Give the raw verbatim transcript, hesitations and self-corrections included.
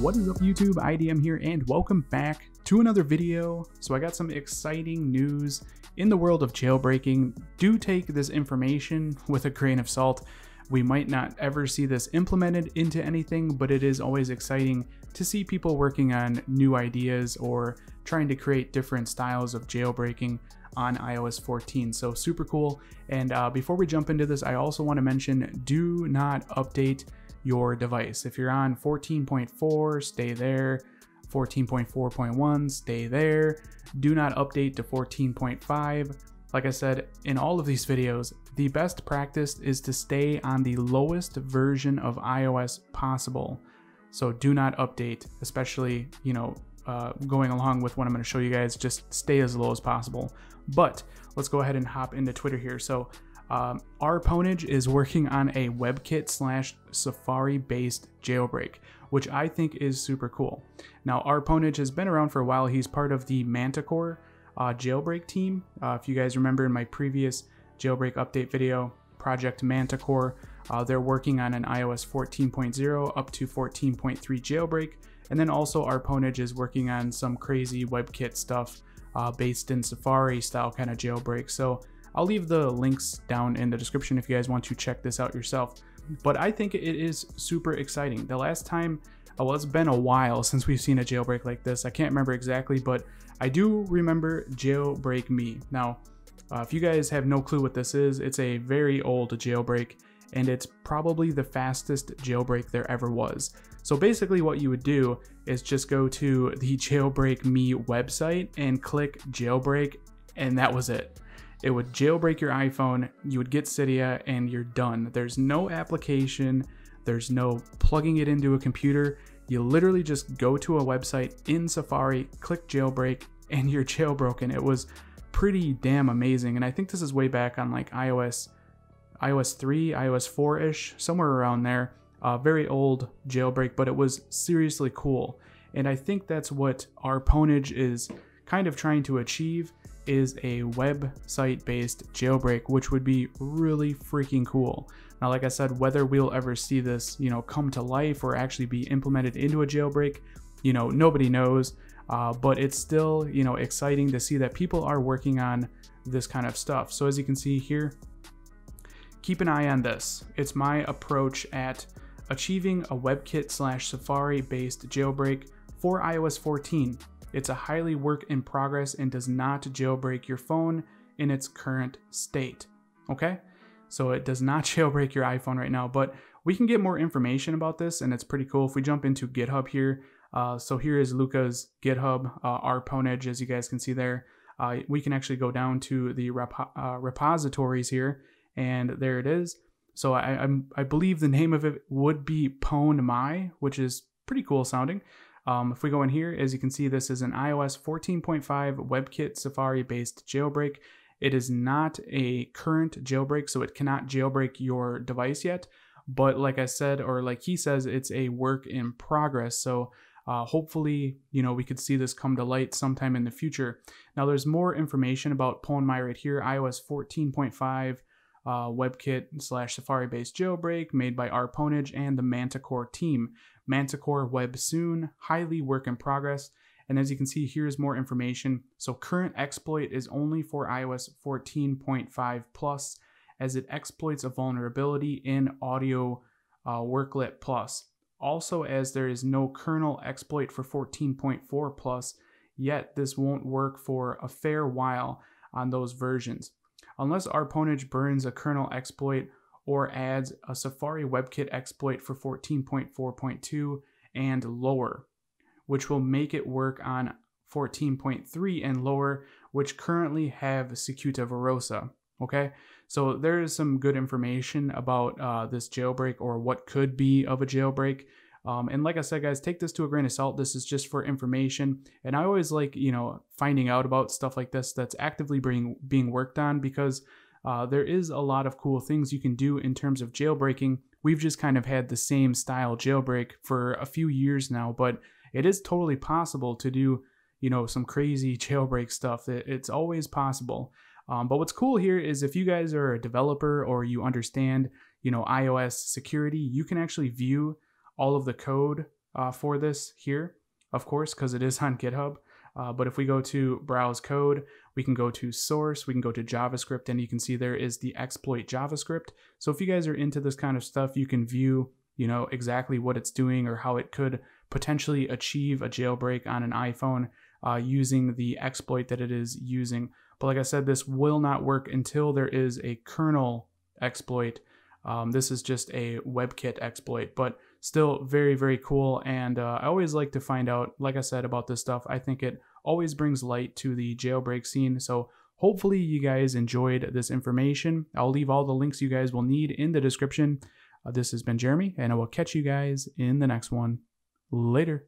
What is up YouTube, I D M here, and welcome back to another video. So I got some exciting news in the world of jailbreaking. Do take this information with a grain of salt. We might not ever see this implemented into anything, but it is always exciting to see people working on new ideas or trying to create different styles of jailbreaking on i O S fourteen. So super cool. And uh, before we jump into this, I also want to mention, do not update your device. If you're on fourteen point four, stay there. fourteen point four point one, stay there. Do not update to fourteen point five. Like I said, in all of these videos, the best practice is to stay on the lowest version of i O S possible. So do not update, especially, you know, uh, going along with what I'm going to show you guys, just stay as low as possible. But let's go ahead and hop into Twitter here. So um, Rpwnage is working on a Webkit slash Safari based jailbreak, which I think is super cool. Now, Rpwnage has been around for a while. He's part of the Manticore Uh, jailbreak team. Uh, if you guys remember in my previous jailbreak update video, Project Manticore, uh, they're working on an i O S fourteen point zero up to fourteen point three jailbreak. And then also Rpwnage is working on some crazy WebKit stuff uh, based in Safari style kind of jailbreak. So I'll leave the links down in the description if you guys want to check this out yourself. But I think it is super exciting. The last time, well, it's been a while since we've seen a jailbreak like this. I can't remember exactly, but I do remember Jailbreak Me. Now, uh, if you guys have no clue what this is, it's a very old jailbreak, and it's probably the fastest jailbreak there ever was. So basically what you would do is just go to the Jailbreak Me website and click jailbreak, and that was it. It would jailbreak your iPhone, you would get Cydia, and you're done. There's no application, there's no plugging it into a computer. You literally just go to a website in Safari, click jailbreak, and you're jailbroken. It was pretty damn amazing. And I think this is way back on like i O S, i O S three, i O S four-ish, somewhere around there. Uh, very old jailbreak, but it was seriously cool. And I think that's what Rpwnage is kind of trying to achieve, is a website-based jailbreak, which would be really freaking cool. Now, like I said, whether we'll ever see this, you know, come to life or actually be implemented into a jailbreak, you know, nobody knows, uh, but it's still, you know, exciting to see that people are working on this kind of stuff. So as you can see here, keep an eye on this. It's my approach at achieving a WebKit slash Safari-based jailbreak for i O S fourteen. It's a highly work in progress and does not jailbreak your phone in its current state, okay? So it does not jailbreak your iPhone right now, but we can get more information about this, and it's pretty cool. If we jump into GitHub here, uh, so here is Luca's GitHub, uh, Rpwnage, as you guys can see there. Uh, we can actually go down to the rep uh, repositories here, and there it is. So I, I'm, I believe the name of it would be PwnMy, which is pretty cool sounding. Um, if we go in here, as you can see, this is an i O S fourteen point five WebKit Safari-based jailbreak. It is not a current jailbreak, so it cannot jailbreak your device yet. But like I said, or like he says, it's a work in progress. So uh, hopefully, you know, we could see this come to light sometime in the future. Now, there's more information about PwnMy right here, i O S fourteen point five uh, WebKit slash Safari-based jailbreak made by Rpwnage and the Manticore team. Manticore web soon, highly work in progress. And as you can see, here's more information. So current exploit is only for i O S fourteen point five plus, as it exploits a vulnerability in Audio uh, Worklet plus. Also, as there is no kernel exploit for fourteen point four plus, yet this won't work for a fair while on those versions. Unless Rpwnage burns a kernel exploit or adds a Safari WebKit exploit for fourteen point four point two and lower, which will make it work on fourteen point three and lower, which currently have Cicuta Verosa, okay? So there is some good information about uh, this jailbreak, or what could be of a jailbreak. Um, and like I said, guys, take this to a grain of salt. This is just for information. And I always like, you know, finding out about stuff like this that's actively being, being worked on, because Uh, there is a lot of cool things you can do in terms of jailbreaking. We've just kind of had the same style jailbreak for a few years now, but it is totally possible to do, you know, some crazy jailbreak stuff. It's always possible. Um, but what's cool here is, if you guys are a developer or you understand, you know, i O S security, you can actually view all of the code uh, for this here, of course, because it is on GitHub. Uh, but if we go to browse code, we can go to source, we can go to JavaScript, and you can see there is the exploit JavaScript. So if you guys are into this kind of stuff, you can view, you know, exactly what it's doing or how it could potentially achieve a jailbreak on an iPhone uh, using the exploit that it is using. But like I said, this will not work until there is a kernel exploit. Um, this is just a WebKit exploit, but still very, very cool. And uh, I always like to find out, like I said, about this stuff. I think it always brings light to the jailbreak scene. So hopefully you guys enjoyed this information. I'll leave all the links you guys will need in the description. Uh, this has been Jeremy, and I will catch you guys in the next one. Later.